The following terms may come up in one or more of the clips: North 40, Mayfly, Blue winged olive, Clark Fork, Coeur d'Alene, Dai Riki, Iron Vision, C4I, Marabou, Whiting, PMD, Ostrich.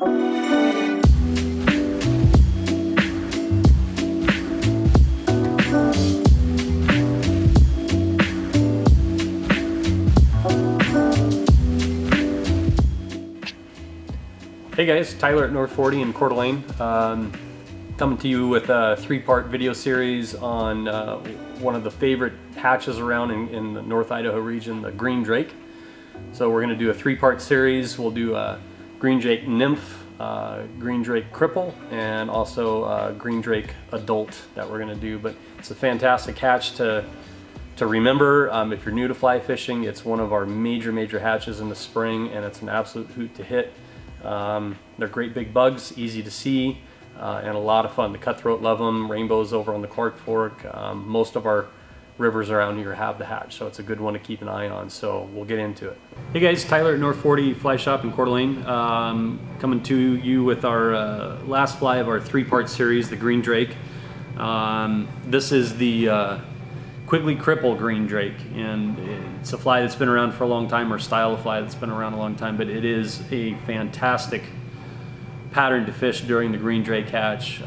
Hey guys, Tyler at North 40 in Coeur d'Alene, coming to you with a three-part video series on one of the favorite hatches around in the North Idaho region, the Green Drake. So we're going to do a three-part series. We'll do a Green Drake nymph, Green Drake cripple, and also a Green Drake adult that we're going to do. But it's a fantastic hatch to remember. If you're new to fly fishing, it's one of our major hatches in the spring, and it's an absolute hoot to hit. They're great big bugs, easy to see, and a lot of fun. The cutthroat love them, rainbows over on the Clark Fork. Most of our rivers around here have the hatch, so it's a good one to keep an eye on, so we'll get into it. Hey guys, Tyler at North 40 Fly Shop in Coeur d'Alene, coming to you with our last fly of our three-part series, the Green Drake. This is the Quigly Cripple Green Drake, and it's a fly that's been around for a long time, or style of fly that's been around a long time, but it is a fantastic pattern to fish during the Green Drake hatch.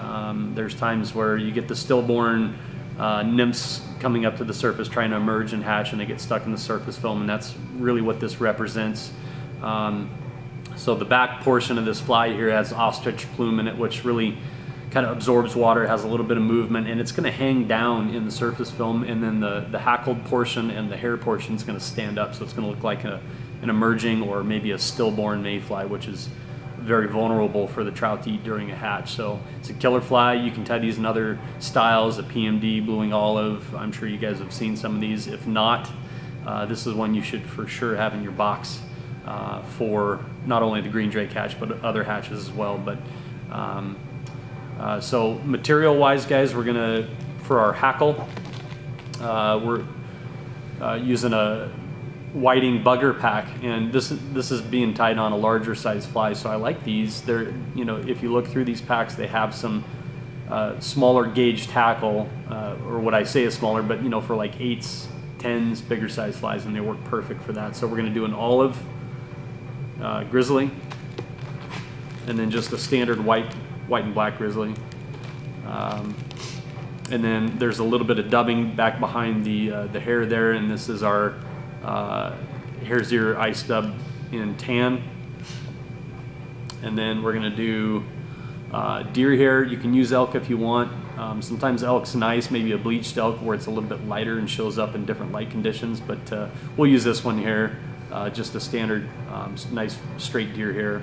There's times where you get the stillborn nymphs coming up to the surface trying to emerge and hatch, and they get stuck in the surface film, and that's really what this represents. So the back portion of this fly here has ostrich plume in it, which really kind of absorbs water, has a little bit of movement, and it's going to hang down in the surface film, and then the hackled portion and the hair portion is going to stand up, so it's going to look like an emerging or maybe a stillborn mayfly, which is very vulnerable for the trout to eat during a hatch. So it's a killer fly. You can tie these in other styles, a PMD, blue winged olive. I'm sure you guys have seen some of these. If not, this is one you should for sure have in your box for not only the Green Drake hatch, but other hatches as well. But so material-wise, guys, we're gonna, for our hackle, we're using a Whiting bugger pack, and this is being tied on a larger size fly. So I like these. They're, you know, if you look through these packs, they have some smaller gauged hackle, or what I say is smaller, but you know, for like 8s, 10s, bigger size flies, and they work perfect for that. So we're gonna do an olive grizzly, and then just a standard white and black grizzly, and then there's a little bit of dubbing back behind the hair there, and this is our hair's ear ice dub in tan. And then we're gonna do deer hair. You can use elk if you want. Sometimes elk's nice, maybe a bleached elk where it's a little bit lighter and shows up in different light conditions, but we'll use this one here, just a standard nice straight deer hair.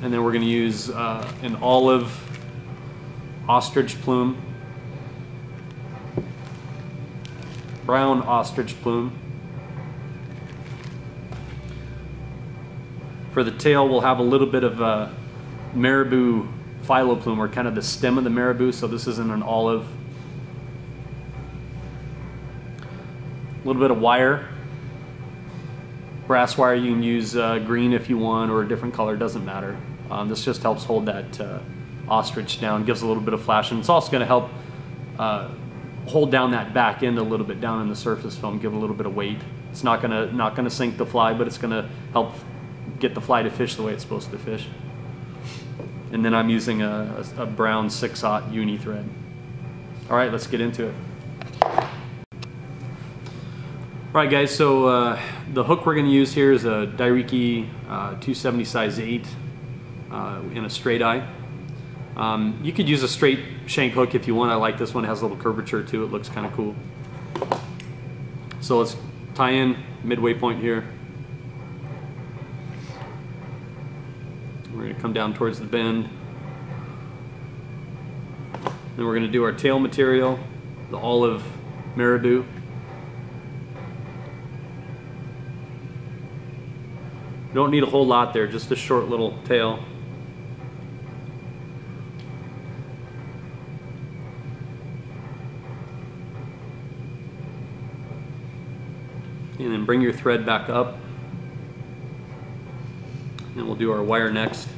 And then we're going to use an olive ostrich plume, brown ostrich plume. For the tail, we'll have a little bit of a marabou phyloplume, or kind of the stem of the marabou, so this isn't an olive. A little bit of wire. Brass wire, you can use green if you want, or a different color, doesn't matter. This just helps hold that ostrich down, gives a little bit of flash, and it's also going to help hold down that back end a little bit down in the surface film, give a little bit of weight. It's not gonna sink the fly, but it's gonna help get the fly to fish the way it's supposed to fish. And then I'm using a brown 6/0 uni thread. All right, let's get into it. All right, guys, so the hook we're going to use here is a Dai Riki 270 size 8 in a straight eye. You could use a straight shank hook if you want. I like this one. It has a little curvature to it. It looks kind of cool. So let's tie in midway point here. We're going to come down towards the bend. Then we're going to do our tail material, the olive marabou. Don't need a whole lot there, just a short little tail. And then bring your thread back up. And we'll do our wire next.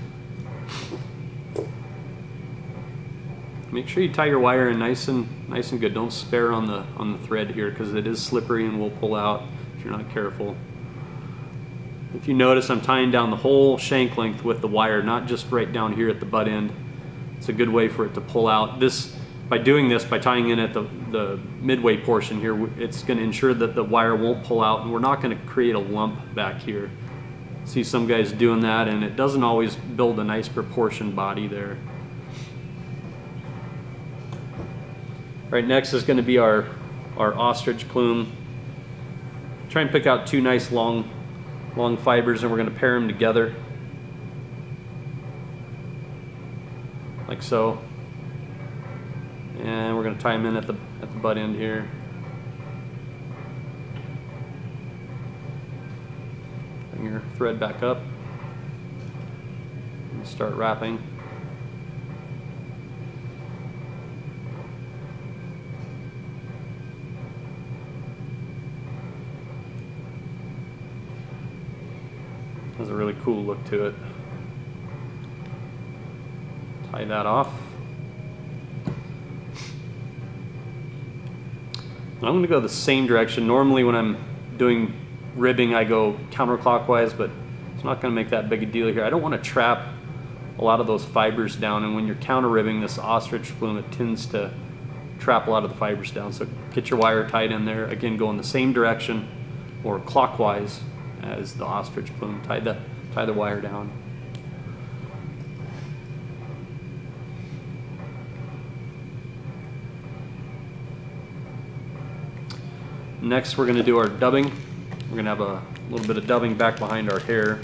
Make sure you tie your wire in nice and good. Don't spare on the thread here, because it is slippery and will pull out if you're not careful. If you notice, I'm tying down the whole shank length with the wire, not just right down here at the butt end. It's a good way for it to pull out. This, by doing this, by tying in at the midway portion here, it's going to ensure that the wire won't pull out, and we're not going to create a lump back here. See some guys doing that, and it doesn't always build a nice proportioned body there. Right, next is going to be our ostrich plume. Try and pick out two nice long fibers, and we're going to pair them together like so, and we're going to tie them in at the butt end here . Bring your thread back up and start wrapping . Has a really cool look to it. Tie that off. And I'm going to go the same direction. Normally when I'm doing ribbing, I go counterclockwise, but it's not going to make that big a deal here. I don't want to trap a lot of those fibers down, and when you're counter ribbing this ostrich plume, it tends to trap a lot of the fibers down. So get your wire tied in there. Again, go in the same direction or clockwise as the ostrich plume. Tie the wire down. Next, we're going to do our dubbing. We're going to have a little bit of dubbing back behind our hair.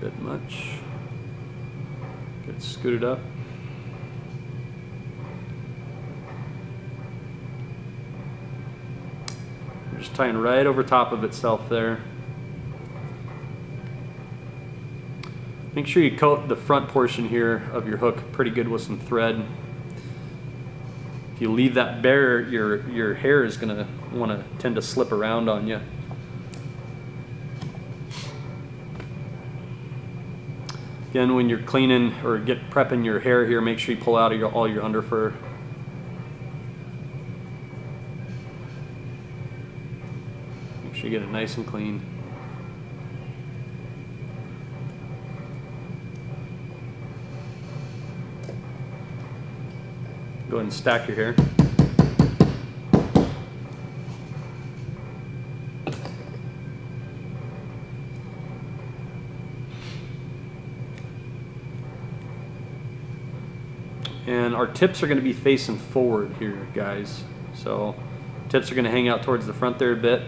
Bit much. Get it scooted up. Just tying right over top of itself there. Make sure you coat the front portion here of your hook pretty good with some thread. If you leave that bare, your hair is going to want to tend to slip around on you. Again, when you're cleaning or prepping your hair here, make sure you pull out all your under fur. Make sure you get it nice and clean. Go ahead and stack your hair. And our tips are going to be facing forward here, guys. So tips are going to hang out towards the front there a bit.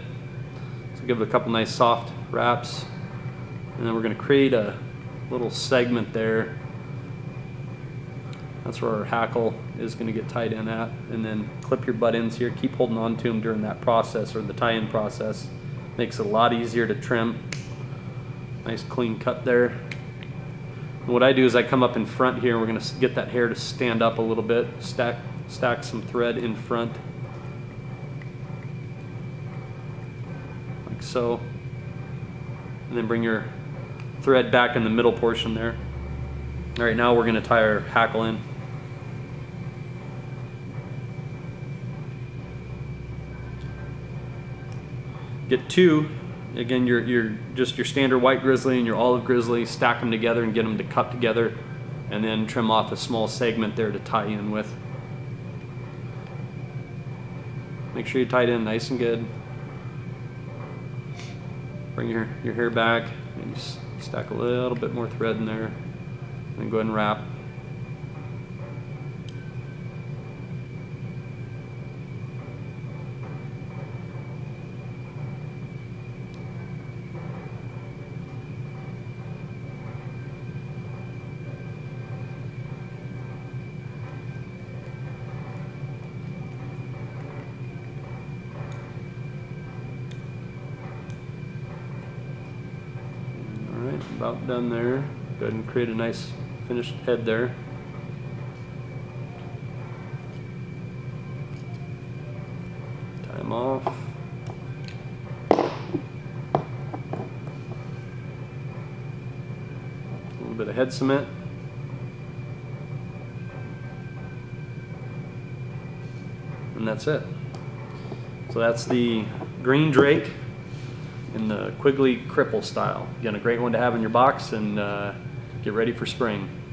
So give it a couple nice soft wraps. And then we're going to create a little segment there. That's where our hackle is going to get tied in at. And then clip your butt ends here. Keep holding on to them during that process, or the tie-in process. Makes it a lot easier to trim. Nice clean cut there. What I do is I come up in front here, and we're going to get that hair to stand up a little bit, stack some thread in front, like so, and then bring your thread back in the middle portion there. All right, now we're going to tie our hackle in. Get two. Again, just your standard white grizzly and your olive grizzly, stack them together and get them to cut together, and then trim off a small segment there to tie in with. Make sure you tie it in nice and good. Bring your hair back and stack a little bit more thread in there, and go ahead and wrap. About done there. Go ahead and create a nice finished head there. Tie them little bit of head cement. And that's it. So that's the Green Drake in the Quigly Cripple style. Again, a great one to have in your box, and get ready for spring.